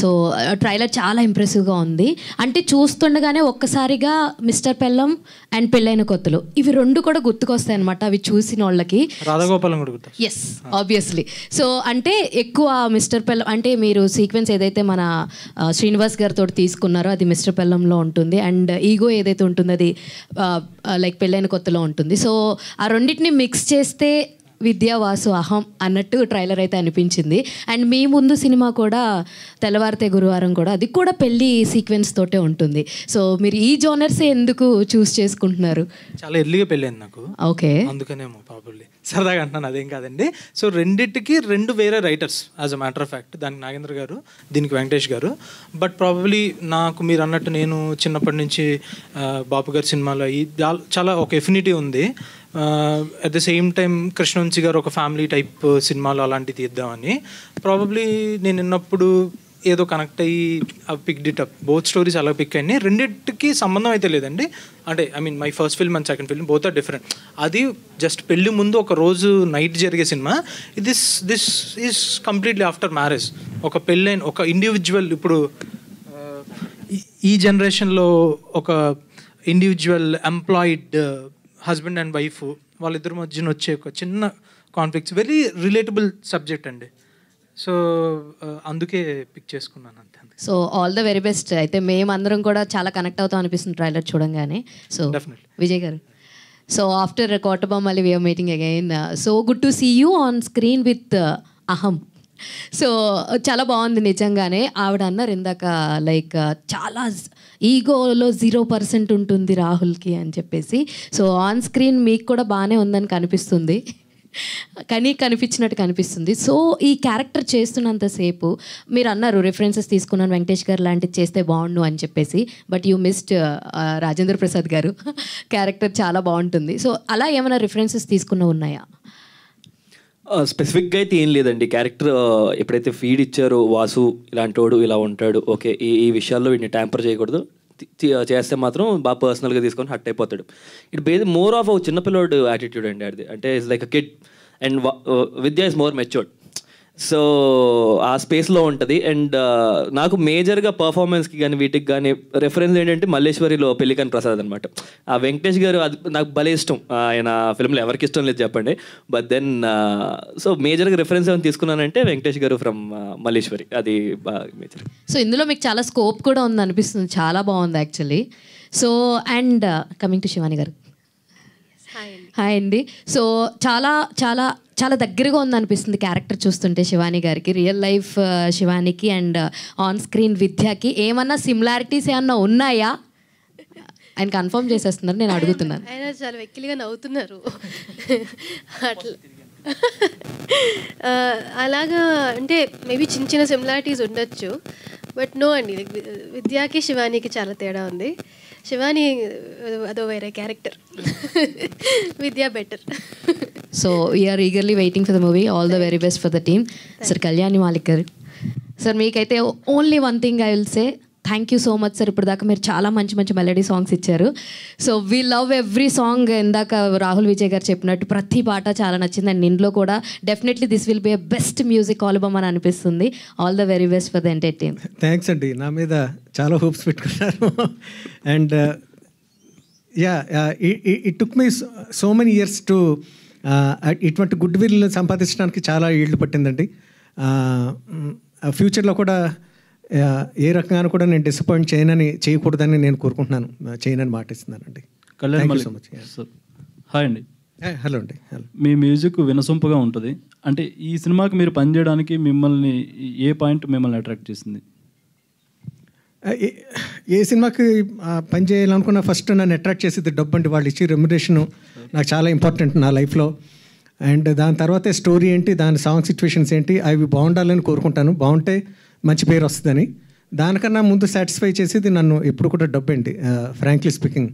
So trailer చాలా ఇంప్రెసివ్గా ఉంది. అంటే చూస్తుండగానే ఒక్కసారిగా మిస్టర్ పెళ్ళం అండ్ పెళ్ళైన కొత్తలు ఇవి రెండు కూడా గుర్తుకొస్తాయి అనమాట. అవి చూసిన వాళ్ళకి ఎస్ ఆబ్వియస్లీ. సో అంటే ఎక్కువ మిస్టర్ పెళ్ళం అంటే మీరు సీక్వెన్స్ ఏదైతే మన శ్రీనివాస్ గారితో తీసుకున్నారో అది మిస్టర్ పెళ్ళంలో ఉంటుంది, అండ్ ఈగో ఏదైతే ఉంటుందో అది లైక్ పెళ్ళైన కొత్తలో ఉంటుంది. సో ఆ రెండింటిని మిక్స్ చేస్తే విద్యా వాసు అహం అన్నట్టు ట్రైలర్ అయితే అనిపించింది. అండ్ మీ ముందు సినిమా కూడా తెల్లవారితే గురువారం కూడా అది కూడా పెళ్ళి సీక్వెన్స్ తోటే ఉంటుంది. సో మీరు ఈ జోనర్సే ఎందుకు చూస్ చేసుకుంటున్నారు? చాలా ఎర్లీగా పెళ్ళైంది నాకు, ఓకే అందుకనేమో ప్రాబబ్లీ సరదాగా అంటున్నాను, అదేం కాదండి. సో రెండింటికి రెండు వేరే writers as a matter of fact, దానికి నాగేంద్ర గారు, దీనికి వెంకటేష్ గారు. బట్ ప్రాబబ్లీ నాకు మీరు అన్నట్టు నేను చిన్నప్పటి నుంచి బాపు గారి సినిమాలో ఈ చాలా ఒక ఎఫినిటీ ఉంది. At the same time Krishna Vamsi గారు ఒక ఫ్యామిలీ టైప్ సినిమాలు అలాంటివి తీద్దామని ప్రాబబ్లీ నేను విన్నప్పుడు ఏదో కనెక్ట్ అయ్యి అవి పిక్ డిట్ అప్. బోత్ స్టోరీస్ అలా పిక్ అయినాయి, రెండింటికి సంబంధం అయితే లేదండి. అంటే I mean my first film and second film both are different. అది జస్ట్ పెళ్ళి ముందు ఒక రోజు నైట్ జరిగే cinema. This is completely after marriage. ఒక పెళ్ళైన ఒక ఇండివిజువల్, ఇప్పుడు ఈ జనరేషన్లో ఒక individual employed husband and wife వాళ్ళిద్దరి మధ్యన వచ్చే ఒక చిన్న కాన్ఫ్లిక్ట్స్ వెరీ రిలేటబుల్ సబ్జెక్ట్ అండి. సో అందుకే పిక్ చేసుకున్నాను అంతే. So all the very best. అయితే మేమందరం కూడా చాలా కనెక్ట్ అవుతాం అనిపిస్తుంది ట్రైలర్ చూడంగానే. So Vijay garu, so after Kotabommali we are meeting again. So good to see you on screen with అహం. సో చాలా బాగుంది నిజంగానే. ఆవిడ అన్నారు ఇందాక లైక్ చాలా ఈగోలో 0% ఉంటుంది రాహుల్కి అని చెప్పేసి. సో ఆన్ స్క్రీన్ మీకు కూడా బాగానే ఉందని కనిపిస్తుంది, కానీ కనిపించినట్టు కనిపిస్తుంది. సో ఈ క్యారెక్టర్ చేస్తున్నంతసేపు మీరు అన్నారు రిఫరెన్సెస్ తీసుకున్నాను వెంకటేష్ గారు లాంటిది చేస్తే బాగుండు అని చెప్పేసి, but you missed Rajendra Prasad garu character చాలా బాగుంటుంది. సో అలా ఏమైనా రిఫరెన్సెస్ తీసుకున్నా ఉన్నాయా? స్పెసిఫిక్గా అయితే ఏం లేదండి. క్యారెక్టర్ ఎప్పుడైతే ఫీడ్ ఇచ్చారో వాసు ఇలాంటి వాడు ఇలా ఉంటాడు, ఓకే ఈ ఈ విషయాల్లో వీడిని ట్యాంపర్ చేయకూడదు, చేస్తే మాత్రం బాగా పర్సనల్గా తీసుకొని హట్ అయిపోతాడు. ఇట్ బేస్ మోర్ ఆఫ్ చిన్నపిల్లోడు యాటిట్యూడ్ అండి అది. అంటే it's like a kid and Vidya is more matured. So ఆ స్పేస్లో ఉంటుంది. అండ్ నాకు మేజర్గా పర్ఫార్మెన్స్కి కానీ వీటికి కానీ రెఫరెన్స్ ఏంటంటే మల్లేశ్వరిలో పెళ్ళికాని ప్రసాద్ అనమాట. ఆ వెంకటేష్ గారు అది నాకు భలే ఇష్టం. ఆయన ఫిల్మ్లో ఎవరికి ఇష్టం లేదు చెప్పండి. బట్ దెన్ సో మేజర్గా రెఫరెన్స్ ఏమైనా తీసుకున్నానంటే వెంకటేష్ గారు ఫ్రమ్ మల్లేశ్వరి, అది మేజర్. సో ఇందులో మీకు చాలా స్కోప్ కూడా ఉంది అనిపిస్తుంది, చాలా బాగుంది actually. So and coming to Shivani garu, hi అండి. సో చాలా చాలా చాలా దగ్గరగా ఉందనిపిస్తుంది క్యారెక్టర్ చూస్తుంటే శివాని గారికి, రియల్ లైఫ్ శివానికి అండ్ ఆన్ స్క్రీన్ విద్యాకి ఏమన్నా సిమిలారిటీస్ ఏమన్నా ఉన్నాయా ఆయన కన్ఫర్మ్ చేసేస్తున్నారు, నేను అడుగుతున్నాను. ఆయన చాలా వెక్కిలిగా నవ్వుతున్నారు అట్లా. అలాగా అంటే మేబీ చిన్న చిన్న సిమిలారిటీస్ ఉండొచ్చు, బట్ నో అండి, విద్యాకి శివానికి చాలా తేడా ఉంది. శివాని అదో వేరే character, Vidya better. So we're eagerly waiting for the movie. All the very best for the team. Sir Kalyani Malik garu, sir మీకైతే only one thing I will say, thank you so much sir. ఇప్పుడు దాకా మీరు చాలా మంచి మంచి మెలడీ సాంగ్స్ ఇచ్చారు. So we love every song. ఇందాక రాహుల్ విజయ్ గారు చెప్పినట్టు ప్రతి పాట చాలా నచ్చింది, అండ్ ఇంట్లో కూడా definitely this will be a best music album అని అనిపిస్తుంది. All the very best for the entire team. Thanks అండి, నా మీద చాలా హోప్స్ పెట్టుకున్నారు. And yeah it took me so many years to ఇటువంటి గుడ్ విల్ సంపాదించడానికి చాలా ఏళ్ళు పట్టిందండి. ఫ్యూచర్లో కూడా ఏ రకంగా కూడా నేను డిసప్పాయింట్ చేయకూడదని నేను కోరుకుంటున్నాను, చేయనని మాటిస్తున్నానండి. హాయ్ అండి. హలో అండి. మీ మ్యూజిక్ వినసొంపుగా ఉంటుంది. అంటే ఈ సినిమాకి మీరు పనిచేయడానికి మిమ్మల్ని ఏ పాయింట్ మిమ్మల్ని అట్రాక్ట్ చేసింది? ఏ సినిమాకి పనిచేయాలనుకున్నా ఫస్ట్ నన్ను అట్రాక్ట్ చేసేది డబ్బు అండి. వాళ్ళు ఇచ్చే రెమ్యునరేషను నాకు చాలా ఇంపార్టెంట్ నా లైఫ్లో. అండ్ దాని తర్వాతే స్టోరీ ఏంటి, దాని సాంగ్ సిచ్యువేషన్స్ ఏంటి, అవి బాగుండాలని కోరుకుంటాను. బాగుంటే మంచి పేరు వస్తుందని. దానికన్నా ముందు సాటిస్ఫై చేసేది నన్ను ఎప్పుడు కూడా డబ్బు అండి. ఫ్రాంక్లీ స్పీకింగ్,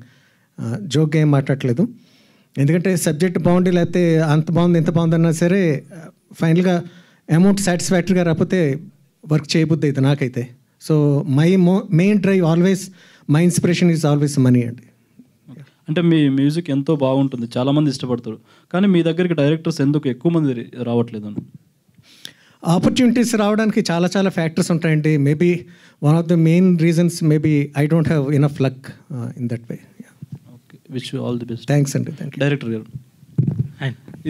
జోక్గా ఏం మాట్లాడలేదు. ఎందుకంటే సబ్జెక్ట్ బాగుండి లేకపోతే అంత బాగుంది ఎంత బాగుందన్నా సరే ఫైనల్గా అమౌంట్ సాటిస్ఫాక్టరీగా రాకపోతే వర్క్ చేయబుద్ది అయితే నాకైతే. So my main drive always, my inspiration is always money అండి. అంటే మీ మ్యూజిక్ ఎంతో బాగుంటుంది, చాలామంది ఇష్టపడతారు, కానీ మీ దగ్గరికి డైరెక్టర్స్ ఎందుకు ఎక్కువ మంది రావట్లేదు? ఆపర్చునిటీస్ రావడానికి చాలా చాలా ఫ్యాక్టర్స్ ఉంటాయండి. Maybe one of the main reasons maybe I don't have enough luck in that way. Okay, wish you all the best. Thanks అండి. Thank you director garu.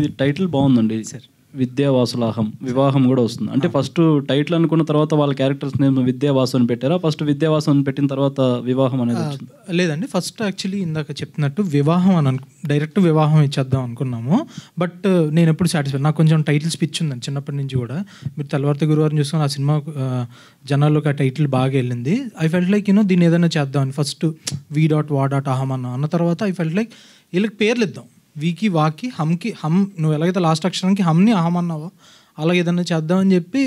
ఇది టైటిల్ బాగుందండి సార్, విద్యా వాసుల అహం, వివాహం కూడా వస్తుంది. అంటే ఫస్ట్ టైటిల్ అనుకున్న తర్వాత వాళ్ళ క్యారెక్టర్స్ నేమ్ విద్యావాసు అని పెట్టారా? ఫస్ట్ విద్యావాసు అని పెట్టిన తర్వాత వివాహం అనేది లేదండి. ఫస్ట్ యాక్చువల్లీ ఇందాక చెప్పినట్టు వివాహం అని డైరెక్ట్ వివాహం ఇచ్చేద్దాం అనుకున్నాము. బట్ నేను ఎప్పుడు సాటిస్ఫై, నాకు కొంచెం టైటిల్ పిచ్చి ఉందండి చిన్నప్పటి నుంచి కూడా. మీరు తలవార్త గురువారం చూసుకొని ఆ సినిమా జనాల్లోకి ఆ టైటిల్ బాగా వెళ్ళింది. ఐ ఫెల్ట్ లైక్ యూనో దీన్ని ఏదైనా చేద్దామని ఫస్ట్ v.va.aham అన్న తర్వాత ఐ ఫెల్ట్ లైక్ వీళ్ళకి పేర్లు ఇద్దాం, వీకి వాకి హమ్కి హమ్, నువ్వు ఎలాగైతే లాస్ట్ అక్షరానికి హమ్ని అహం అన్నావో అలాగే ఏదన్నా చేద్దామని చెప్పి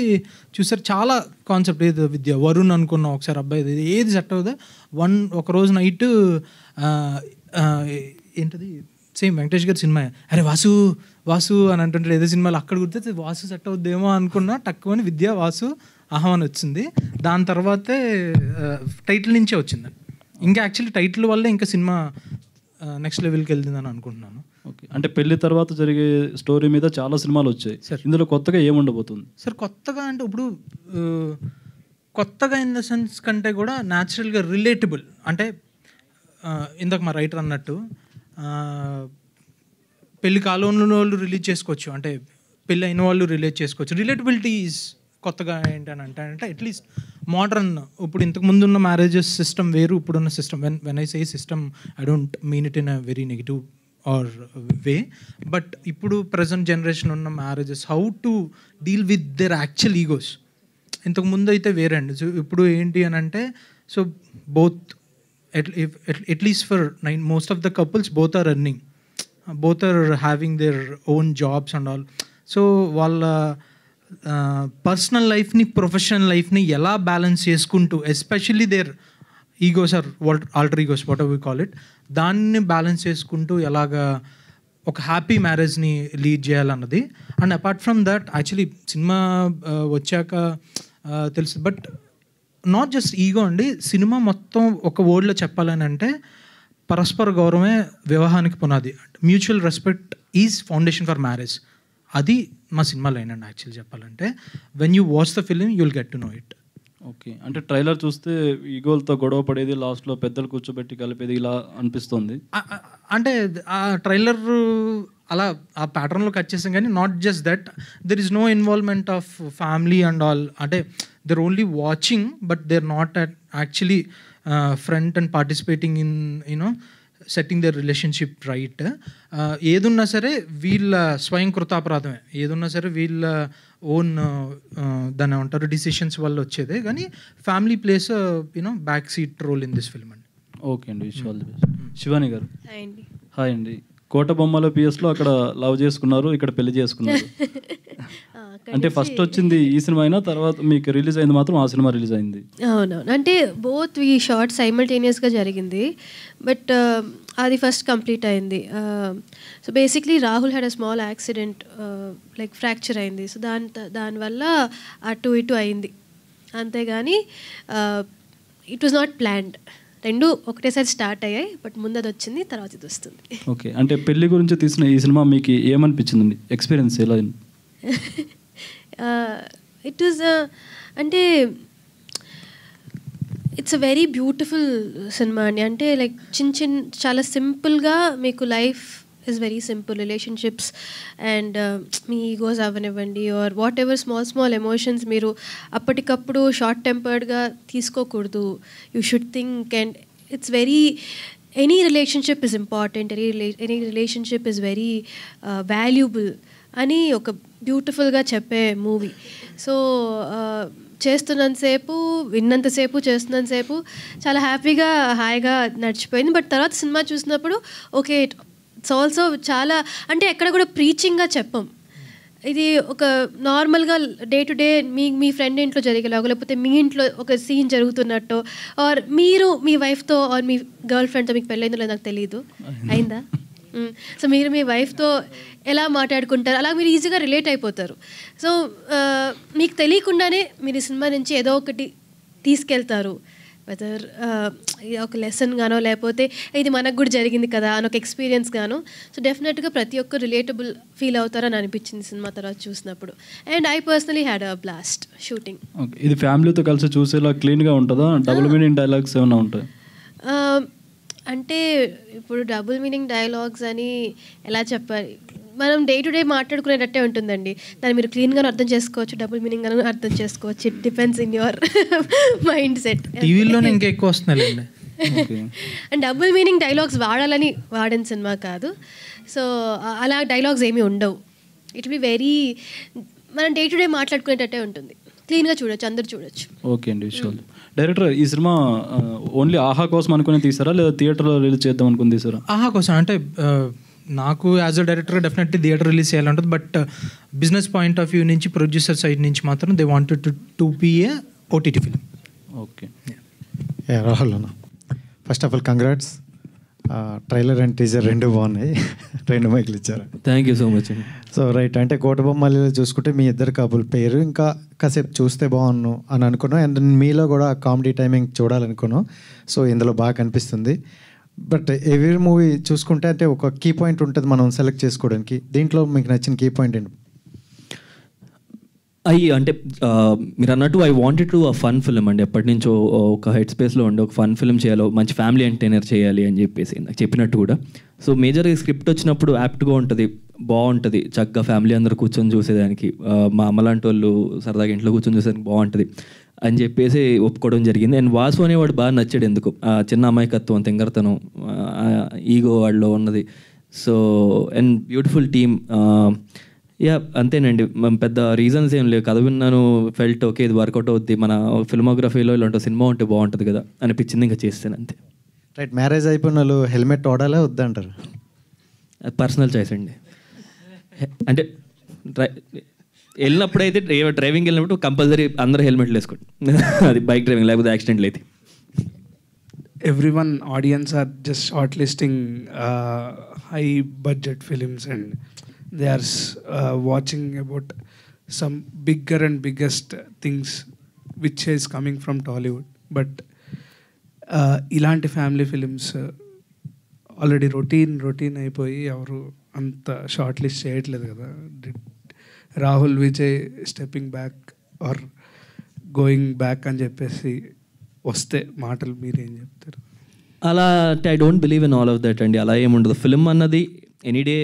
చూసారు. చాలా కాన్సెప్ట్ ఏదో విద్య వరుణ్ అనుకున్నాం ఒకసారి, అబ్బాయి ఏది సెట్ అవుదా వన్ ఒకరోజు నైట్ ఏంటది సేమ్ వెంకటేష్ గారి సినిమా, అరే వాసు వాసు అని అంటుంటాడు ఏదో సినిమాలో, అక్కడ గుర్తు వాసు సెట్ అవుద్దేమో అనుకున్నా, తక్కువని విద్య వాసు అహం అని వచ్చింది. దాని తర్వాతే టైటిల్ నుంచే వచ్చిందండి. ఇంకా యాక్చువల్లీ టైటిల్ వల్ల ఇంకా సినిమా నెక్స్ట్ లెవెల్కి వెళ్తుందని అనుకుంటున్నాను. ఓకే, అంటే పెళ్లి తర్వాత జరిగే స్టోరీ మీద చాలా సినిమాలు వచ్చాయి సార్, ఇందులో కొత్తగా ఏముండబోతుంది సార్? కొత్తగా అంటే ఇప్పుడు కొత్తగా ఇన్ ద సెన్స్ కంటే కూడా న్యాచురల్గా రిలేటబుల్. అంటే ఇందాక మా రైటర్ అన్నట్టు పెళ్లి కాలంలో వాళ్ళు రిలీజ్ చేసుకోవచ్చు, అంటే పెళ్ళి అయిన వాళ్ళు రిలేట్ చేసుకోవచ్చు. రిలేటబిలిటీ ఈజ్ కొత్తగా ఏంటని అంటే అట్లీస్ట్ మోడర్న్, ఇప్పుడు ఇంతకుముందు ఉన్న మ్యారేజెస్ సిస్టమ్ వేరు ఇప్పుడున్న system. When I say system I don't mean it in a very negative or way, but ఇప్పుడు ప్రజెంట్ జనరేషన్ ఉన్న marriages how to deal with their actual egos. ఇంతకుముందు అయితే వేరే అండి, సో ఇప్పుడు ఏంటి అని అంటే so both at least for most of the couples both are earning, both are having their own jobs and all. So వాళ్ళ పర్సనల్ లైఫ్ని ప్రొఫెషనల్ లైఫ్ని ఎలా బ్యాలెన్స్ చేసుకుంటూ, especially their egos or alter egos whatever we call it, దాన్ని balance చేసుకుంటూ ఎలాగా ఒక happy మ్యారేజ్ని లీడ్ చేయాలన్నది. And apart from that actually cinema వచ్చాక తెలుసు, బట్ నాట్ జస్ట్ ఈగో అండి, సినిమా మొత్తం ఒక వర్డ్లో చెప్పాలని అంటే పరస్పర గౌరవమే వివాహానికి పునాది, mutual respect is foundation for marriage. అది మా సినిమాలో అయినండి యాక్చువల్ చెప్పాలంటే. When you watch the film you will get to know it. Okay, అంటే ట్రైలర్ చూస్తే ఈగోల్తో గొడవ పడేది, లాస్ట్లో పెద్దలు కూర్చోబెట్టి కలిపేది ఇలా అనిపిస్తుంది. అంటే ఆ ట్రైలర్ అలా ఆ ప్యాటర్న్లో కట్ చేసాం, కానీ not just that, there is no involvement of family and all. అంటే they're only watching, but they are not actually front and participating in you know setting their relationship right. ఏదున్నా సరే వీళ్ళ స్వయం కృతాపరాధమే, ఏదున్నా సరే వీళ్ళ ఓన్ దాన్ని ఏమంటారు డిసిషన్స్ వల్ల వచ్చేదే, కానీ family place you know back seat role in this film అండి. ఓకే అండి, wish all the best. Shivani garu hi అండి. కోట బొమ్మల పిఎస్లో అక్కడ లవ్ చేసుకున్నారు, ఇక్కడ పెళ్లి చేసుకున్నారు. అంటే ఫస్ట్ వచ్చింది ఈ సినిమా అయినా తర్వాత మీకు రిలీజ్ అయింది మాత్రం ఆ సినిమా రిలీజ్ అయింది. అవునవును, అంటే బోత్ ఈ షార్ట్ సైమల్టేనియస్గా జరిగింది, బట్ అది ఫస్ట్ కంప్లీట్ అయింది. So basically Rahul had a small accident, like fracture అయింది. సో దానివల్ల అటు ఇటు అయింది, అంతేగాని ఇట్ వాజ్ నాట్ ప్లాన్డ్. రెండు ఒకటేసారి స్టార్ట్ అయ్యాయి, బట్ ముందు అది వచ్చింది, తర్వాత ఇది వస్తుంది. ఓకే, అంటే పెళ్లి గురించి తీసిన ఈ సినిమా మీకు ఏమనిపించిందండి? ఎక్స్పీరియన్స్ ఎలా? ఇట్ ఈస్ అంటే it's a very beautiful cinema అండి. అంటే లైక్ చాలా సింపుల్గా మీకు life is very simple, relationships and మీ ఈగోస్ అవ్వనివ్వండి or whatever small small emotions మీరు అప్పటికప్పుడు షార్ట్ టెంపర్డ్గా తీసుకోకూడదు. You should think and it's very any relationship is important, any relationship is very valuable అని ఒక బ్యూటిఫుల్గా చెప్పే మూవీ. సో చేస్తున్నంతసేపు, విన్నంతసేపు, చేస్తున్నంతసేపు చాలా హ్యాపీగా హాయిగా నడిచిపోయింది. బట్ తర్వాత సినిమా చూసినప్పుడు ఓకే ఇట్స్ ఆల్సో చాలా, అంటే ఎక్కడ కూడా ప్రీచింగ్గా చెప్పం. ఇది ఒక నార్మల్గా డే టు డే మీ ఫ్రెండ్ ఇంట్లో జరిగేలాగో, లేకపోతే మీ ఇంట్లో ఒక సీన్ జరుగుతున్నట్టు, ఆర్ మీరు మీ వైఫ్తో ఆర్ మీ గర్ల్ ఫ్రెండ్తో, మీకు పెళ్ళైందో లేదో నాకు తెలియదు, అయిందా? సో మీరు మీ వైఫ్తో ఎలా మాట్లాడుకుంటారు, అలా మీరు ఈజీగా రిలేట్ అయిపోతారు. సో మీకు తెలియకుండానే మీరు ఈ సినిమా నుంచి ఏదో ఒకటి తీసుకెళ్తారు. వెదర్ ఒక లెసన్ గానో లేకపోతే ఇది మనకు కూడా జరిగింది కదా అని ఒక ఎక్స్పీరియన్స్ గానో. సో డెఫినెట్గా ప్రతి ఒక్క రిలేటబుల్ ఫీల్ అవుతారని అనిపించింది సినిమా తర్వాత చూసినప్పుడు. And I personally had a blast shooting. ఇది ఫ్యామిలీతో కలిసి చూసేలా క్లీన్గా ఉంటుందా? డబుల్ మీనింగ్ డైలాగ్స్ ఏమైనా ఉంటాయి అంటే ఇప్పుడు డబుల్ మీనింగ్ డైలాగ్స్ అని ఎలా చెప్పాలి, మనం డే టు డే మాట్లాడుకునేటట్టే ఉంటుందండి. దాన్ని మీరు క్లీన్గా అర్థం చేసుకోవచ్చు, డబుల్ మీనింగ్ అని అర్థం చేసుకోవచ్చు. It depends in your mindset. టీవీలోనే ఇంకా ఎక్కువ వస్తున్నాయండి. అండ్ డబుల్ మీనింగ్ డైలాగ్స్ వాడాలని వాడని సినిమా కాదు. సో అలా డైలాగ్స్ ఏమీ ఉండవు. ఇట్ బి వెరీ మనం డే టు డే మాట్లాడుకునేటట్టే ఉంటుంది. క్లీన్గా చూడొచ్చు, అందరు చూడొచ్చు. ఓకే అండి. డైరెక్టర్, ఈ సినిమా ఓన్లీ ఆహా కోసం అనుకుని తీసారా లేదా థియేటర్లో రిలీజ్ చేద్దాం అనుకుని తీసారా? ఆహా కోసం అంటే నాకు as a director definitely theatre release చేయాలంటుంది. But business point of view నుంచి, ప్రొడ్యూసర్ సైడ్ నుంచి మాత్రం they wanted to be a OTT film. Okay Rahul అన్న, first of all congrats. Trailer and teaser రెండు బాగున్నాయి, రెండు మైకులు ఇచ్చారు. Thank you so much. So right, అంటే కోటబొమ్మలు చూసుకుంటే మీ ఇద్దరు కబుల్ పేరు ఇంకా కాసేపు చూస్తే బాగున్నాను అని అనుకున్నాం. అండ్ మీలో కూడా కామెడీ టైమింగ్ చూడాలనుకున్నాం. సో ఇందులో బాగా కనిపిస్తుంది. బట్ ఎవరీ మూవీ చూసుకుంటే అంటే ఒక కీ పాయింట్ ఉంటుంది మనం సెలెక్ట్ చేసుకోవడానికి. దీంట్లో మీకు నచ్చిన కీ పాయింట్ ఏంటి? అయ్యి అంటే మీరు అన్నట్టు I wanted to a fun film అండి. ఎప్పటి నుంచో ఒక హెడ్ స్పేస్లో ఉండే ఒక ఫన్ ఫిల్మ్ చేయాలో, మంచి ఫ్యామిలీ ఎంటర్టైనర్ చేయాలి అని చెప్పేసి నాకు చెప్పినట్టు కూడా. సో మేజర్గా స్క్రిప్ట్ వచ్చినప్పుడు యాప్ట్గా ఉంటుంది, బాగుంటుంది. చక్కగా ఫ్యామిలీ అందరూ కూర్చొని చూసేదానికి, మా అమ్మ లాంటి వాళ్ళు సరదాగా ఇంట్లో కూర్చొని చూసేదానికి బాగుంటుంది అని చెప్పేసి ఒప్పుకోవడం జరిగింది. అండ్ వాసు అనేవాడు బాగా నచ్చాడు. ఎందుకు? చిన్న అమాయకత్వం, తింగరతనం, ఈగో వాళ్ళలో ఉన్నది. So and beautiful team. Yeah అంతేనండి, పెద్ద రీజన్స్ ఏం లేవు. కథ విన్నాను, ఫెల్ట్ ఓకే ఇది వర్కౌట్ అవుద్ది, మన ఫిల్మోగ్రఫీలో ఇలాంటి సినిమా ఉంటే బాగుంటుంది కదా అనిపించింది, ఇంకా చేస్తాను అంతే. రైట్, మ్యారేజ్ అయిపోయిన వాళ్ళు హెల్మెట్ వాడాలా వద్దంటారు? పర్సనల్ చాయిస్ అండి. అంటే వెళ్ళినప్పుడైతే డ్రైవింగ్ వెళ్ళినప్పుడు కంపల్సరీ అందరూ హెల్మెట్లు వేసుకోండి, అది బైక్ డ్రైవింగ్, లేకపోతే యాక్సిడెంట్లు అయితే. Everyone audience are just short listing high budget films and they are watching about some bigger and biggest things which is coming from Tollywood. But ఇలాంటి ఫ్యామిలీ ఫిలిమ్స్ ఆల్రెడీ రొటీన్ అయిపోయి ఎవరు అంత షార్ట్ లిస్ట్ చేయట్లేదు కదా. Rahul Vijay stepping back or going back అని చెప్పేసి వస్తే మాటలు మీరేం చెప్తారు? అలా అంటే I don't believe in all of that అండి. అలా ఏముండదు. ఫిలిం అన్నది ఎనీడే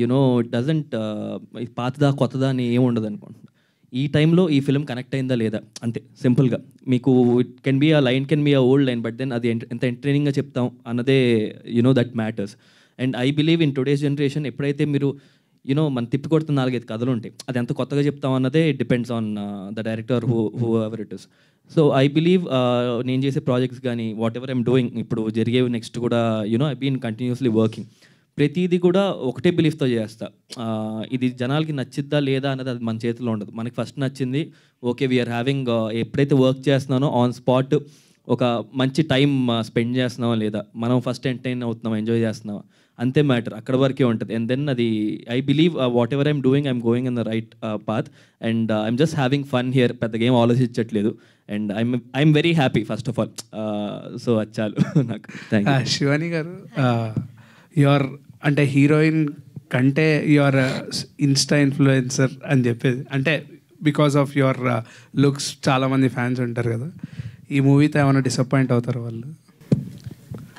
యునో ఇట్ డజంట్ పాతదా కొత్తదా అని ఏమి ఉండదు అనుకోండి. ఈ టైంలో ఈ ఫిలిం కనెక్ట్ అయిందా లేదా అంతే, సింపుల్గా. మీకు it can be a line, can be a old line, but then అది ఎంత ఎంటర్టైనింగ్గా చెప్తాం అన్నదే you know that matters. And I believe in today's generation ఎప్పుడైతే మీరు యూనో మన తిప్పి కొడుతున్న 4-5 కథలు ఉంటాయి, అది ఎంత కొత్తగా చెప్తాం అన్నదే depends on the director whoever it is. So I believe నేను చేసే ప్రాజెక్ట్స్ కానీ వాట్ ఎవర్ ఐఎమ్ డూయింగ్, ఇప్పుడు జరిగేవి నెక్స్ట్ కూడా you know I been continuously working, ప్రతిదీ కూడా ఒకటే బిలీఫ్తో చేస్తా. ఇది జనాలకి నచ్చిద్దా లేదా అన్నది అది మన చేతిలో ఉండదు. మనకి ఫస్ట్ నచ్చింది ఓకే వీఆర్ హ్యావింగ్, ఎప్పుడైతే వర్క్ చేస్తున్నానో ఆన్ స్పాట్ ఒక మంచి టైం స్పెండ్ చేస్తున్నావా లేదా, మనం ఫస్ట్ ఎంటర్టైన్ అవుతున్నాం, ఎంజాయ్ చేస్తున్నావా, అంతే మ్యాటర్, అక్కడ వరకే ఉంటుంది. అండ్ దెన్ అది I believe whatever I'm doing I'm going in the right path and I'm just having fun here. పెద్దగా ఏం ఆలోచించట్లేదు and I'm very happy first of all. So అది చాలు నాకు. Thank you. శివాని గారు, యువర్ అంటే heroine కంటే యువర్ ఇన్స్టా ఇన్ఫ్లుయెన్సర్ అని చెప్పేది, అంటే బికాస్ ఆఫ్ యువర్ లుక్స్ చాలామంది ఫ్యాన్స్ ఉంటారు కదా, ఈ మూవీతో ఏమైనా డిసప్పాయింట్ అవుతారు వాళ్ళు?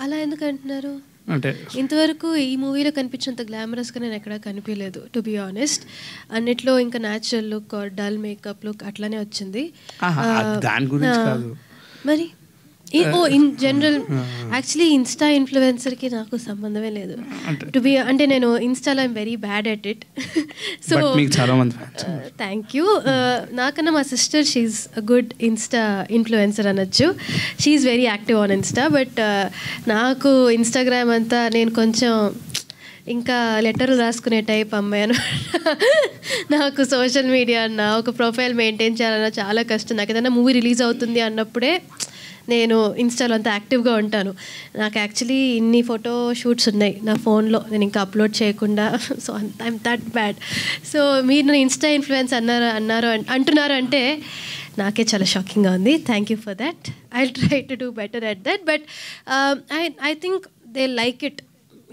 అలా ఎందుకు అంటున్నారు అంటే ఇంతవరకు ఈ మూవీలో కనిపించినంత గ్లామరస్గా నేను ఎక్కడా కనిపించలేదు టు బి ఆనెస్ట్. అన్నిట్లో ఇంకా natural look, dull makeup look అట్లానే వచ్చింది. మరి ఇన్ జనరల్ యాక్చువల్లీ ఇన్స్టా ఇన్ఫ్లుయెన్సర్కి నాకు సంబంధమే లేదు టు బి, అంటే నేను ఇన్స్టాలో I'm very bad at it. So thank you. నాకన్నా మా sister she's a good insta influencer అనొచ్చు. She's very active on insta. But నాకు ఇన్స్టాగ్రామ్ అంతా నేను కొంచెం ఇంకా లెటర్లు రాసుకునే టైప్ అమ్మాయి అనమాట. నాకు సోషల్ మీడియా అన్న ఒక ప్రొఫైల్ మెయింటైన్ చేయాలన్నా చాలా కష్టం. నాకు ఏదైనా మూవీ రిలీజ్ అవుతుంది అన్నప్పుడే నేను ఇన్స్టాలో అంతా యాక్టివ్గా ఉంటాను. నాకు యాక్చువల్లీ ఇన్ని ఫోటో షూట్స్ ఉన్నాయి నా ఫోన్లో, నేను ఇంకా అప్లోడ్ చేయకుండా. So I'm that bad. So మీరు నేను ఇన్స్టా ఇన్ఫ్లుయెన్స్ అంటున్నారు అంటే నాకే చాలా షాకింగ్గా ఉంది. Thank you for that. I will try to do better at that. But I think they like it.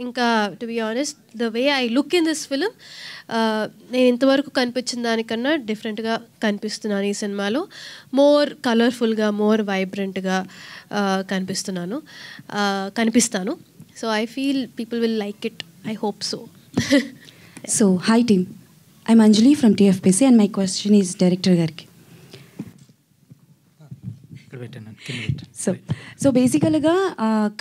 ఇంకా to be honest, the way I look in this film, నేను ఇంతవరకు కనిపించిన దానికన్నా డిఫరెంట్గా కనిపిస్తున్నాను. ఈ సినిమాలో మోర్ కలర్ఫుల్గా, మోర్ వైబ్రెంట్గా కనిపిస్తాను. So I feel people will like it. I hope so. So hi team, I'm Anjali from TFPC and my question is director గారికి. సో బేసికల్గా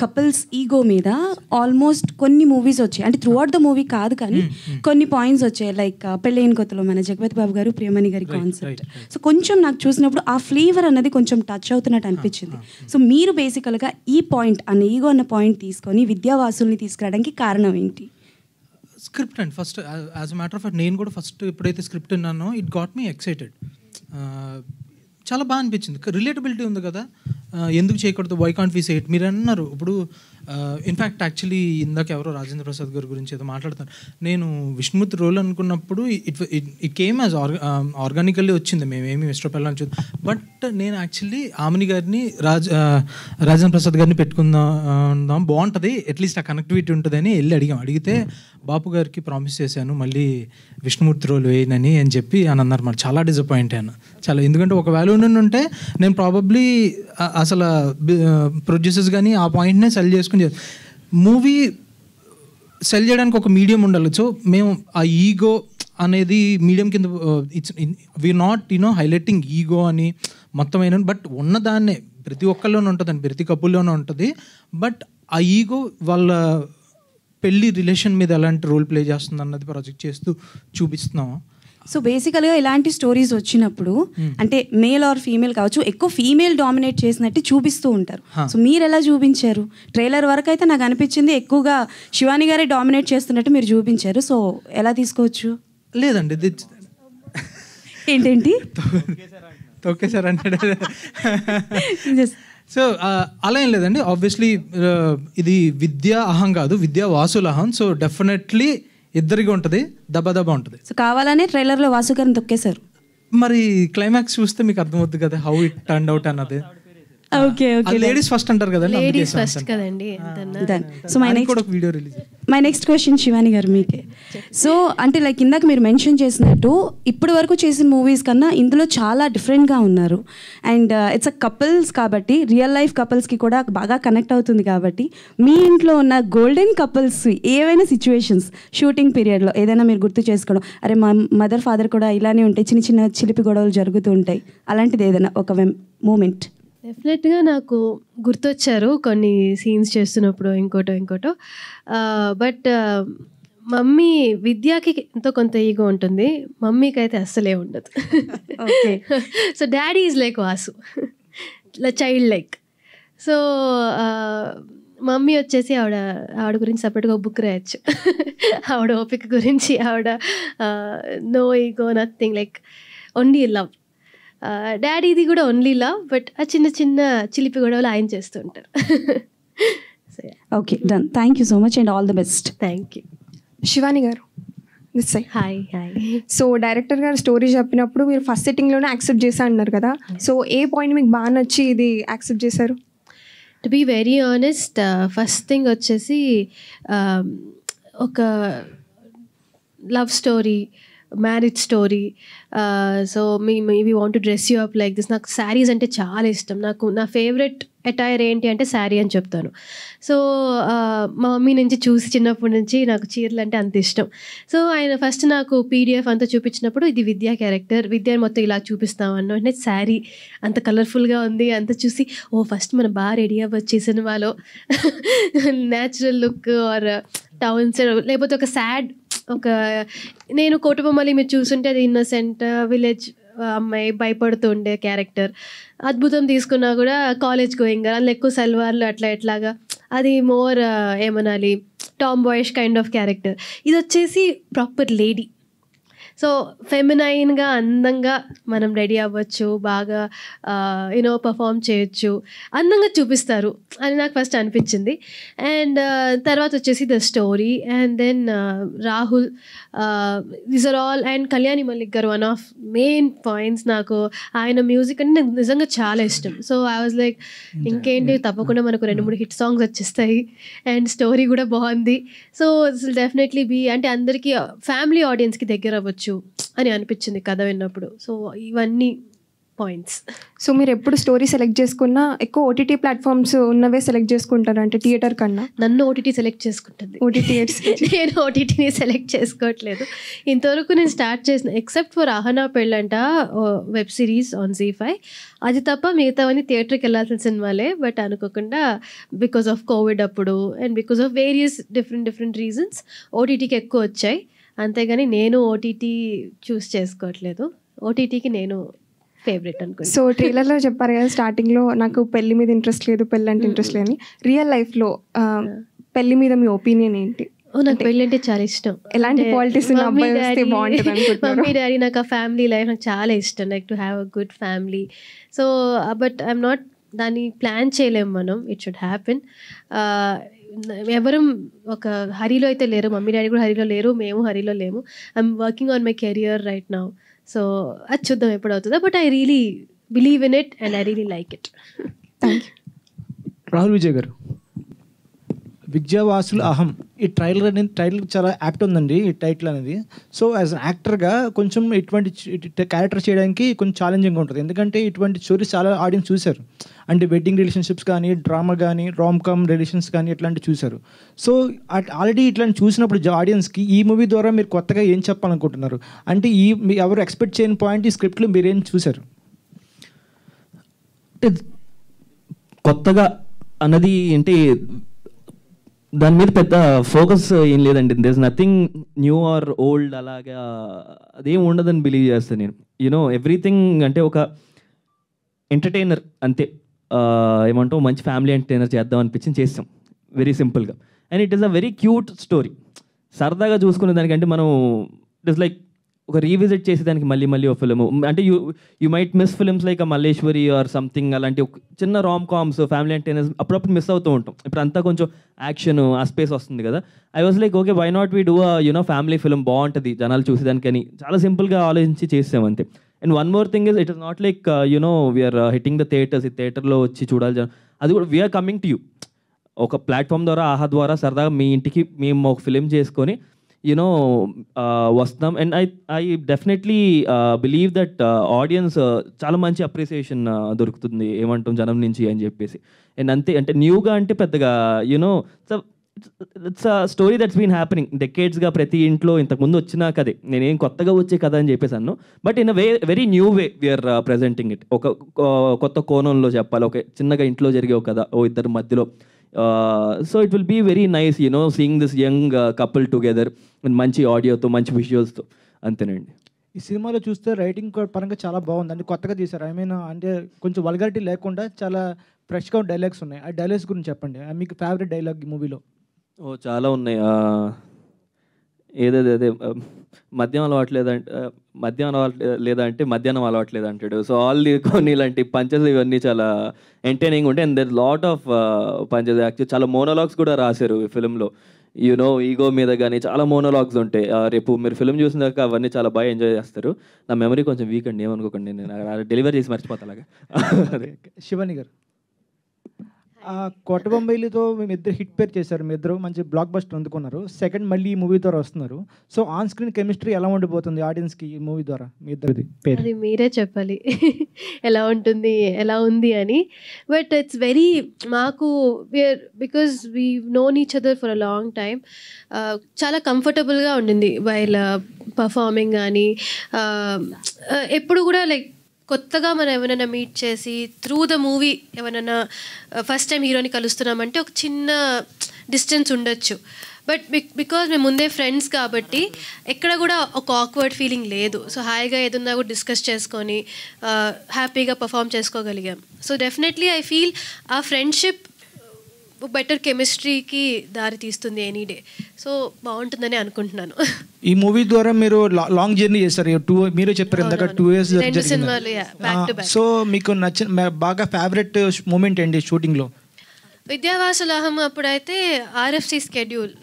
కపుల్స్ ఈగో మీద ఆల్మోస్ట్ కొన్ని మూవీస్ వచ్చాయి, అంటే త్రూ అవుట్ ద మూవీ కాదు కానీ కొన్ని పాయింట్స్ వచ్చాయి. లైక్ పెళ్ళైన కొత్తలో మన జగపతి బాబు గారు, ప్రియమణి గారి కాన్సెప్ట్. సో కొంచెం నాకు చూసినప్పుడు ఆ ఫ్లేవర్ అనేది కొంచెం టచ్ అవుతున్నట్టు అనిపించింది. సో మీరు బేసికల్గా ఈ పాయింట్ అన్న ఈగో అన్న పాయింట్ తీసుకొని విద్యా వాసుల్ని తీసుకురావడానికి కారణం ఏంటి? Script and first as a matter of fact నేను కూడా ఫస్ట్ ఎప్పుడైతే స్క్రిప్ట్ ఉన్నానో ఇట్ గాట్ మీ ఎక్సైటెడ్. చాలా బాగా అనిపించింది. రిలేటబిలిటీ ఉంది కదా, ఎందుకు చేయకూడదు, why can't we say it మీరు అన్నారు. ఇప్పుడు ఇన్ఫ్యాక్ట్ యాక్చువల్లీ ఇందాక ఎవరో రాజేంద్ర ప్రసాద్ గారి గురించి ఏదో మాట్లాడుతాను. నేను విష్ణుమూర్తి రోల్ అనుకున్నప్పుడు ఇట్ కేమ్ యాజ్ ఆర్గానికల్లీ వచ్చింది, మేమేమి ఇష్టపడాలని చూద్దాం. బట్ నేను యాక్చువల్లీ ఆమెని గారిని రాజేంద్ర ప్రసాద్ గారిని పెట్టుకుందాం బాగుంటుంది, అట్లీస్ట్ ఆ కనెక్టివిటీ ఉంటుందని వెళ్ళి అడిగితే బాపు గారికి ప్రామిస్ చేశాను మళ్ళీ విష్ణుమూర్తి రోల్ వేయనని అని చెప్పి అని అన్నారు. మరి చాలా డిసప్పాయింట్ అయ్యాను చాలా, ఎందుకంటే ఒక వాల్యూ నుండి ఉంటే నేను ప్రాబబ్లీ అసలు ప్రొడ్యూసర్స్ కానీ ఆ పాయింట్నే సెల్ చేసుకుని మూవీ సెల్ చేయడానికి ఒక మీడియం ఉండాలి. సో మేము ఆ ఈగో అనేది మీడియం కింద it's we not you know highlighting ego అని మొత్తం అయినా, బట్ ఉన్నదాన్నే ప్రతి ఒక్కరిలోనూ ఉంటుందండి, ప్రతి కపుల్లోనూ ఉంటుంది. బట్ ఆ ఈగో వాళ్ళ పెళ్ళి రిలేషన్ మీద ఎలాంటి రోల్ ప్లే చేస్తుంది అన్నది ప్రాజెక్ట్ చేస్తూ చూపిస్తున్నాము. సో బేసికల్గా ఇలాంటి స్టోరీస్ వచ్చినప్పుడు అంటే మేల్ ఆర్ ఫీమేల్ కావచ్చు, ఎక్కువ ఫీమేల్ డామినేట్ చేసినట్టు చూపిస్తూ ఉంటారు. సో మీరు ఎలా చూపించారు? ట్రైలర్ వరకు అయితే నాకు అనిపించింది ఎక్కువగా శివాని గారే డామినేట్ చేస్తున్నట్టు మీరు చూపించారు. సో ఎలా తీసుకోవచ్చు? లేదండి, ఏంటేంటి తొక్కేశారు అంటాడు. సో అలా ఏం లేదండి, ఆబ్వియస్లీ ఇది విద్యా అహం కాదు, విద్యా వాసుల అహం. సో డెఫినెట్లీ ఇద్దరిగా ఉంటుంది, దబదబా ఉంటుంది. సో కావాలనే ట్రైలర్లో వాసు గారిని తొక్కేశారు. మరి క్లైమాక్స్ చూస్తే మీకు అర్థమవుతుంది కదా హౌ ఇట్ టర్న్ అవుట్ అన్నది. లేడీస్ ఫస్ట్ అంటారు కదండి. So my next question Shivani గారు మీకే. సో అంటే లైక్ ఇందాక మీరు మెన్షన్ చేసినట్టు ఇప్పటి వరకు చేసిన మూవీస్ కన్నా ఇందులో చాలా డిఫరెంట్గా ఉన్నారు. అండ్ ఇట్స్ అ కపుల్స్ కాబట్టి, రియల్ లైఫ్ కపుల్స్కి కూడా బాగా కనెక్ట్ అవుతుంది కాబట్టి, మీ ఇంట్లో ఉన్న గోల్డెన్ కపుల్స్ ఏవైనా సిచ్యువేషన్స్ షూటింగ్ పీరియడ్లో ఏదైనా మీరు గుర్తు చేసుకోవడం, అరే మా మదర్ ఫాదర్ కూడా ఇలానే ఉంటాయి, చిన్న చిన్న చిలిపి గొడవలు జరుగుతూ ఉంటాయి, అలాంటిది ఏదైనా ఒక మూమెంట్? డెఫినెట్గా నాకు గుర్తొచ్చారు కొన్ని సీన్స్ చేస్తున్నప్పుడు ఇంకోటో. బట్ మమ్మీ విద్యాకి ఎంతో కొంత ఈగో ఉంటుంది, మమ్మీకి అయితే అస్సలే ఉండదు. So daddy is like Vasu, child like. So mummy వచ్చేసి ఆవిడ గురించి సపరేట్గా ఒక బుక్ రాయొచ్చు, ఆవిడ ఓపిక గురించి. ఆవిడ no ego, nothing, like only love. డాడీది కూడా ఓన్లీ లవ్, బట్ ఆ చిన్న చిన్న చిలిపి గొడవలు ఆయన చేస్తూ ఉంటారు. Okay done, thank you so much and all the best. Thank you. Shivani గారు this side. Hi. So director గారు స్టోరీ చెప్పినప్పుడు మీరు ఫస్ట్ సెట్టింగ్లోనే యాక్సెప్ట్ చేశా అన్నారు కదా, సో ఏ పాయింట్ మీకు బాగా నచ్చి ఇది యాక్సెప్ట్ చేశారు? To be very honest, first thing వచ్చేసి ఒక love story, marriage story. So me want to dress you up like this. నాకు శారీస్ అంటే చాలా ఇష్టం. నాకు నా ఫేవరెట్ అటైర్ ఏంటి అంటే శారీ అని చెప్తాను. సో మా మమ్మీ నుంచి చూసి చిన్నప్పటి నుంచి నాకు చీరలు అంటే అంత ఇష్టం. సో ఆయన ఫస్ట్ నాకు పీడిఎఫ్ అంతా చూపించినప్పుడు ఇది విద్యా క్యారెక్టర్, విద్యని మొత్తం ఇలా చూపిస్తాం అన్న అంటే శారీ అంత కలర్ఫుల్గా ఉంది అంత చూసి ఓ ఫస్ట్ మనం బాగా రెడీ అవ్వచ్చు ఈ సినిమాలో, natural look or town side, లేకపోతే ఒక సాడ్ ఒక నేను కోటబొమ్మలి మీరు చూసుంటే అది ఇన్నసెంట్ విలేజ్ అమ్మాయి భయపడుతూ ఉండే క్యారెక్టర్. అద్భుతం తీసుకున్నా కూడా కాలేజ్ గోయింగ్ అందులో ఎక్కువ సల్వార్లు అట్లా ఎట్లాగా, అది మోర్ ఏమనాలి tomboyish kind of character. ఇది వచ్చేసి ప్రాపర్ లేడీ. సో ఫెమినైన్గా అందంగా మనం రెడీ అవ్వచ్చు, బాగా యూనో పర్ఫామ్ చేయొచ్చు, అందంగా చూపిస్తారు అని నాకు ఫస్ట్ అనిపించింది. అండ్ తర్వాత వచ్చేసి the story and then Rahul these are all and Kalyani Malik గారు వన్ ఆఫ్ మెయిన్ పాయింట్స్. నాకు ఆయన మ్యూజిక్ అంటే నాకు నిజంగా చాలా ఇష్టం. సో ఐ వాజ్ లైక్ ఇంకేంటి తప్పకుండా మనకు 2-3 హిట్ సాంగ్స్ వచ్చేస్తాయి అండ్ స్టోరీ కూడా బాగుంది. సో ఇట్స్ డెఫినెట్లీ బీ అంటే అందరికీ ఫ్యామిలీ ఆడియన్స్కి దగ్గర అవ్వచ్చు అని అనిపించింది కథ విన్నప్పుడు. సో ఇవన్నీ పాయింట్స్. సో మీరు ఎప్పుడు స్టోరీ సెలెక్ట్ చేసుకున్నా ఎక్కువ ఓటీటీ ప్లాట్ఫామ్స్ ఉన్నవే సెలెక్ట్ చేసుకుంటారు అంటే థియేటర్ కన్నా? నన్ను ఓటీటీ సెలెక్ట్ చేసుకుంటుంది. నేను ఓటీటీని సెలెక్ట్ చేసుకోవట్లేదు. ఇంతవరకు నేను స్టార్ట్ చేసిన except for Ahana Pellanta web series on Zee 5, అది తప్ప మిగతావన్నీ థియేటర్కి వెళ్ళాల్సిన సినిమాలే. బట్ అనుకోకుండా బికాస్ ఆఫ్ కోవిడ్ అప్పుడు and because of various different reasons ఓటీటీకి ఎక్కువ వచ్చాయి. అంతేగాని నేను ఓటీటీ చూస్ చేసుకోవట్లేదు. ఓటీటీకి నేను ఫేవరెట్ అనుకో. సో ట్రైలర్లో చెప్పారు కదా స్టార్టింగ్లో నాకు పెళ్లి మీద ఇంట్రెస్ట్ లేదు, పెళ్ళి అంటే ఇంట్రెస్ట్ లేని, రియల్ లైఫ్లో పెళ్లి మీద మీ ఒపీనియన్ ఏంటి? నాకు పెళ్ళి అంటే చాలా ఇష్టం. ఎలాంటి క్వాలిటీస్? మమ్మీ డాడీ, నాకు ఆ ఫ్యామిలీ లైఫ్ నాకు చాలా ఇష్టం. Like to have a good family. So but I'm not, దాన్ని ప్లాన్ చేయలేము మనం. It should happen. ఎవరు ఒక హరీలో అయితే లేరు, మమ్మీ డాడీ కూడా హరీలో లేరు, మేము హరీలో లేము. I'm working on my career right now. So అది చూద్దాం ఎప్పుడవుతుందా. But I really believe in it and I really like it. Thank you. Rahul Vijay గారు, విద్యా వాసుల అహం ఈ ట్రైలర్ అనేది, ట్రైలర్ చాలా యాప్ట్ ఉందండి ఈ టైటిల్ అనేది. సో యాజ్ అన్ యాక్టర్గా కొంచెం ఇటువంటి క్యారెక్టర్ చేయడానికి కొంచెం ఛాలెంజింగ్గా ఉంటుంది. ఎందుకంటే ఇటువంటి స్టోరీస్ చాలా ఆడియన్స్ చూశారు, అంటే వెడ్డింగ్ రిలేషన్షిప్స్ కానీ, డ్రామా కానీ, రామ్ కామ్ రిలేషన్స్ కానీ ఇట్లాంటివి చూశారు. సో ఆల్రెడీ ఇట్లాంటి చూసినప్పుడు ఆడియన్స్కి ఈ మూవీ ద్వారా మీరు కొత్తగా ఏం చెప్పాలనుకుంటున్నారు? అంటే ఈ ఎవరు ఎక్స్పెక్ట్ చేయని పాయింట్ ఈ స్క్రిప్ట్లో మీరేం చూశారు? కొత్తగా అన్నది అంటే దాని మీద పెద్ద ఫోకస్ ఏం లేదండి. There is nothing new or old, అలాగా అదేం ఉండదని బిలీవ్ చేస్తాను నేను. యూనో ఎవ్రీథింగ్ అంటే ఒక ఎంటర్టైనర్ అంతే. ఏమంటావు, మంచి ఫ్యామిలీ ఎంటర్టైనర్ చేద్దాం అనిపించింది, చేస్తాం వెరీ సింపుల్గా. And it is a very cute story. సరదాగా చూసుకునే దానికంటే మనం ఇట్ ఈస్ లైక్ ఒక రీవిజిట్ చేసేదానికి మళ్ళీ మళ్ళీ ఒక ఫిలిం అంటే you might miss films like Malleswari or something, అలాంటి ఒక చిన్న రామ్ కామ్స్, ఫ్యామిలీ ఎంటర్టైనర్స్ అప్పుడప్పుడు మిస్ అవుతూ ఉంటాం. ఇప్పుడు అంతా కొంచెం యాక్షన్ ఆ స్పేస్ వస్తుంది కదా. I was like okay why not we do you know family film, బాగుంటుంది జనాలు చూసేదానికని చాలా సింపుల్గా ఆలోచించి చేసాం అంతే. And one more thing is it is not like you know we are hitting the theatres, ఈ థియేటర్లో వచ్చి చూడాలి జనం. అది కూడా వీఆర్ కమింగ్ టు యూ ఒక ప్లాట్ఫామ్ ద్వారా, ఆహా ద్వారా సరదాగా మీ ఇంటికి మేము ఒక ఫిలిం చేసుకొని యూనో వస్తాం. And I definitely believe that audience చాలా మంచి అప్రిసియేషన్ దొరుకుతుంది ఏమంటాం జనం నుంచి అని చెప్పేసి. అండ్ అంతే, అంటే న్యూగా అంటే పెద్దగా you know it's a story that's been happening డెకేడ్స్గా ప్రతి ఇంట్లో ఇంతకుముందు వచ్చిన కదే, నేనేం కొత్తగా వచ్చే కథ అని చెప్పేసి అన్నాను. But in a way very new way we're presenting it. ఒక కొత్త కోణంలో చెప్పాలి, ఒక చిన్నగా ఇంట్లో జరిగే ఒక కథ, ఓ ఇద్దరు మధ్యలో. So it will be very nice, you know, seeing this young couple together and manchi audio tho, manchi visuals tho. Antenandi ఈ సినిమాలో చూస్తే రైటింగ్ పరంగా చాలా బాగుంది, అంటే కొత్తగా తీశారు. ఐ మీన్ అంటే కొంచెం వల్గారిటీ లేకుండా చాలా ఫ్రెష్గా డైలాగ్స్ ఉన్నాయి. ఆ డైలాగ్స్ గురించి చెప్పండి, మీకు ఫేవరెట్ డైలాగ్ ఈ మూవీలో? ఓ చాలా ఉన్నాయి. ఏదేదే మద్యం అలవాట్లేదంటే మధ్యాహ్నం అలవాట్లేదు అంటాడు. సో ఆల్ కొన్ని ఇలాంటి పంచెస్ ఇవన్నీ చాలా ఎంటర్టైనింగ్ ఉంటాయి. And there lot of punches. Actual చాలా మోనోలాగ్స్ కూడా రాశారు ఈ ఫిలింలో, యూనో ఈగో మీద కానీ చాలా మోనోలాగ్స్ ఉంటాయి. రేపు మీరు ఫిలిం చూసినాక అవన్నీ చాలా బాగా ఎంజాయ్ చేస్తారు. నా మెమరీ కొంచెం వీక్ అండి, ఏమనుకోకండి, నేను డెలివరీ చేసి మర్చిపోతా అలాగా. శివాని గారు, కొట్ట బొంబాయిలతో మేము ఇద్దరు హిట్ పేరు చేశారు, మీ ఇద్దరు మంచి బ్లాక్ బస్టర్ అందుకున్నారు. సెకండ్ మళ్ళీ ఈ మూవీ ద్వారా వస్తున్నారు. సో ఆన్ స్క్రీన్ కెమిస్ట్రీ ఎలా ఉండిపోతుంది ఆడియన్స్కి ఈ మూవీ ద్వారా మీ ఇద్దరిది? అది మీరే చెప్పాలి ఎలా ఉంటుంది, ఎలా ఉంది అని. బట్ ఇట్స్ వెరీ మాకు we are because we known each other for a long time. చాలా కంఫర్టబుల్గా ఉండింది వైల్ పర్ఫార్మింగ్ కానీ. ఎప్పుడు కూడా లైక్ కొత్తగా మనం ఎవరైనా మీట్ చేసి త్రూ ద మూవీ ఎవరైనా ఫస్ట్ టైం హీరోని కలుస్తున్నామంటే ఒక చిన్న డిస్టెన్స్ ఉండొచ్చు. బట్ బికాజ్ మేము ముందే ఫ్రెండ్స్ కాబట్టి ఎక్కడ కూడా ఒక ఆక్వర్డ్ ఫీలింగ్ లేదు. సో హాయిగా ఏదన్నా కూడా డిస్కస్ చేసుకొని హ్యాపీగా పర్ఫామ్ చేసుకోగలిగాం. సో డెఫినెట్లీ ఐ ఫీల్ ఆ ఫ్రెండ్షిప్ ఒక బెటర్ కెమిస్ట్రీకి దారి తీస్తుంది ఎనీ డే. సో బాగుంటుందని అనుకుంటున్నాను. ఈ మూవీ ద్వారా మీరు లాంగ్ జర్నీ చేస్తారు, టూ మీరు చెప్పారు ఇందాక 2 years సినిమాలు. సో మీకు నచ్చిన బాగా ఫేవరెట్ మూమెంట్ ఏంటి షూటింగ్లో? విద్యావాసుల అహం అప్పుడైతే RFC స్కెడ్యూల్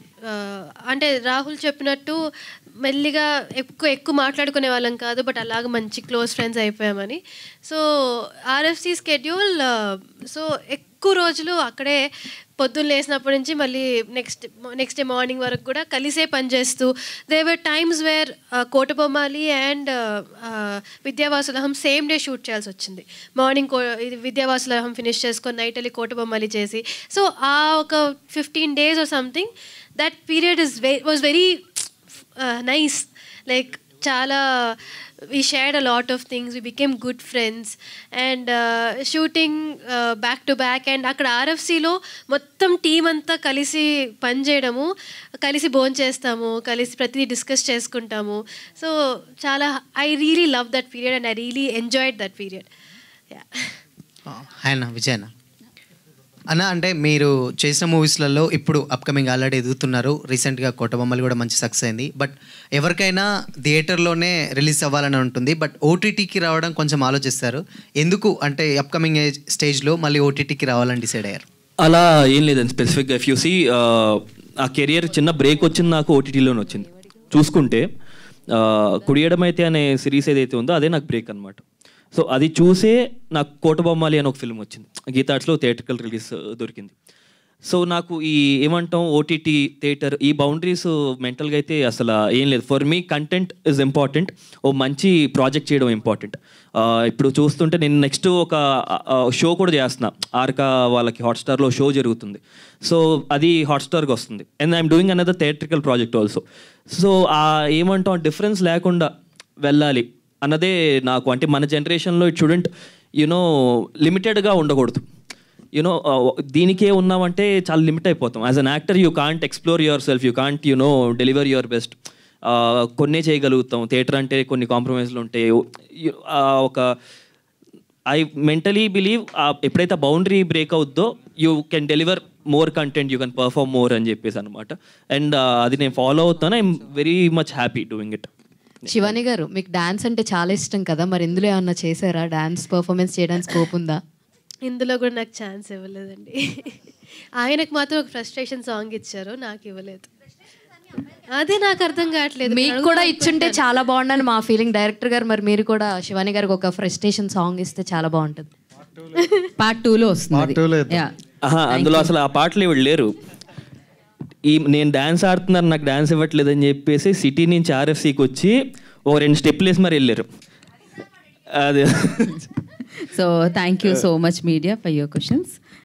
అంటే రాహుల్ చెప్పినట్టు మెల్లిగా ఎక్కువ మాట్లాడుకునే వాళ్ళం కాదు, బట్ అలాగ మంచి క్లోజ్ ఫ్రెండ్స్ అయిపోయామని. సో RFC స్కెడ్యూల్, సో ఎక్కువ రోజులు అక్కడే పొద్దున్న లేసినప్పటి నుంచి మళ్ళీ నెక్స్ట్ డే మార్నింగ్ వరకు కూడా కలిసే పనిచేస్తూ, there were times where Kotabommali and Vidyavasula Aham same day shoot చేయాల్సి వచ్చింది. మార్నింగ్ విద్యావాసుల అహం ఫినిష్ చేసుకొని నైట్ వెళ్ళి కోటబొమ్మాలి చేసి, సో ఆ ఒక 15 days or something that period was very nice. Like చాలా we shared a lot of things, we became good friends and shooting back to back and akada RFC lo mottham team anta kalisi pan cheyadumu, kalisi bond chestamu, kalisi pratidi discuss cheskuntamu. So chala I really love that period and I really enjoyed that period. Yeah. Ahana Vijayna అన్న, అంటే మీరు చేసిన మూవీస్లలో ఇప్పుడు upcoming already ఎదుగుతున్నారు, రీసెంట్గా కోటబొమ్మలు కూడా మంచి success అయింది. But ఎవరికైనా థియేటర్లోనే రిలీజ్ అవ్వాలని ఉంటుంది, బట్ OTTకి రావడం కొంచెం ఆలోచిస్తారు. ఎందుకు అంటే అప్కమింగ్ స్టేజ్లో మళ్ళీ OTTకి రావాలని డిసైడ్ అయ్యారు? అలా ఏం లేదండి స్పెసిఫిక్గా. ఇఫ్ యూ సీ ఆ కెరియర్ చిన్న బ్రేక్ వచ్చింది నాకు OTTలోనే వచ్చింది. చూసుకుంటే కుడియడమైతే అనే సిరీస్ ఏదైతే ఉందో అదే నాకు బ్రేక్ అనమాట. సో అది చూసే నాకు కోటబొమ్మాలి అని ఒక ఫిల్మ్ వచ్చింది, గీతాట్స్లో థియేటర్కల్ రిలీజ్ దొరికింది. సో నాకు ఈ ఏమంటాం OTT థియేటర్ ఈ బౌండరీస్ మెంటల్గా అయితే అసలు ఏం లేదు. For me content is important, ఓ మంచి ప్రాజెక్ట్ చేయడం ఇంపార్టెంట్. ఇప్పుడు చూస్తుంటే నేను నెక్స్ట్ ఒక షో కూడా చేస్తున్నా, ఆర్కా వాళ్ళకి హాట్స్టార్లో షో జరుగుతుంది. సో అది హాట్స్టార్కి వస్తుంది and I'm doing another theatrical project also. So ఆ ఏమంటాం డిఫరెన్స్ లేకుండా వెళ్ళాలి అన్నదే నాకు. అంటే మన జనరేషన్లో ఇట్ షుడెంట్ యూనో లిమిటెడ్గా ఉండకూడదు. యూనో దీనికే ఉన్నామంటే చాలా లిమిట్ అయిపోతాం. As an actor you can't explore yourself, you can't you know deliver your best. కొన్నే చేయగలుగుతాం, థియేటర్ అంటే కొన్ని కాంప్రమైజ్లు ఉంటాయి. ఒక ఐ మెంటలీ బిలీవ్ ఎప్పుడైతే బౌండరీ బ్రేక్ అవుద్దో you can deliver more content, you can perform more అని చెప్పేసి అనమాట. అండ్ అది నేను ఫాలో అవుతాను. I'm very much happy doing it. Shivani గారు, మీకు డాన్స్ అంటే చాలా ఇష్టం కదా, మరి ఇందులో ఏమన్నా చేశారా? డాన్స్ పర్ఫార్మెన్స్ చేయడానికి స్కోప్ ఉందా? ఇందులో కూడా నాకు ఛాన్స్ ఇవ్వలేదండి. ఆయనకు మాత్రం ఒక ఫ్రస్ట్రేషన్ సాంగ్ ఇచ్చారు, నాకు ఇవ్వలేదు. అదే నాకు అర్థం కావట్లేదు. మీకు కూడా ఇచ్చుంటే చాలా బాగుండని మా ఫీలింగ్. డైరెక్టర్ గారు, మరి మీరు కూడా శివాని గారికి ఒక ఫ్రస్ట్రేషన్ సాంగ్ ఇస్తే చాలా బాగుంటుంది. Part 2లో వస్తుంది. అందులో అసలు ఆ పాటలు ఇవి లేరు. ఈ నేను డ్యాన్స్ ఆడుతున్నాను, నాకు డ్యాన్స్ ఇవ్వట్లేదని చెప్పేసి సిటీ నుంచి RFCకి వచ్చి ఒక 2 steps వేసి మరి వెళ్ళారు. అది. So thank you so much media for your questions.